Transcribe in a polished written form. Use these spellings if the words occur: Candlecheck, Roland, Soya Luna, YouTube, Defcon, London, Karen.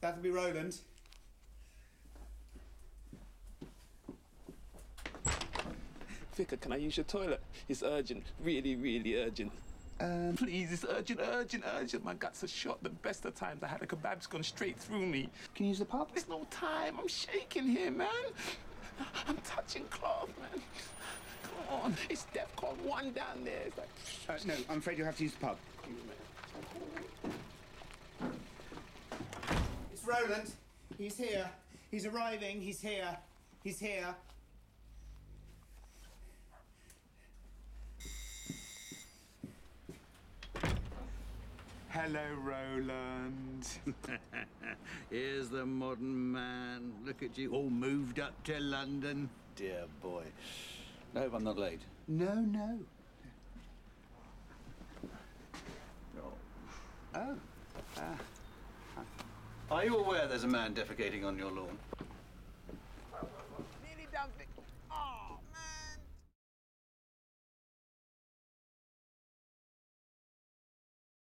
That would be Roland. Vicar, can I use your toilet? It's urgent, really, really urgent. Please, it's urgent, urgent, urgent. My guts are shot. The best of times I had a kebab's gone straight through me. Can you use the pub? There's no time. I'm shaking here, man. I'm touching cloth, man. Come on. It's Defcon 1 down there. It's like... no, I'm afraid you'll have to use the pub. It's Roland. He's here. He's arriving. He's here. He's here. Hello, Roland. Here's the modern man. Look at you, all moved up to London. Dear boy. I hope I'm not late. No, no. Oh. Are you aware there's a man defecating on your lawn? Nearly dunked it. Oh.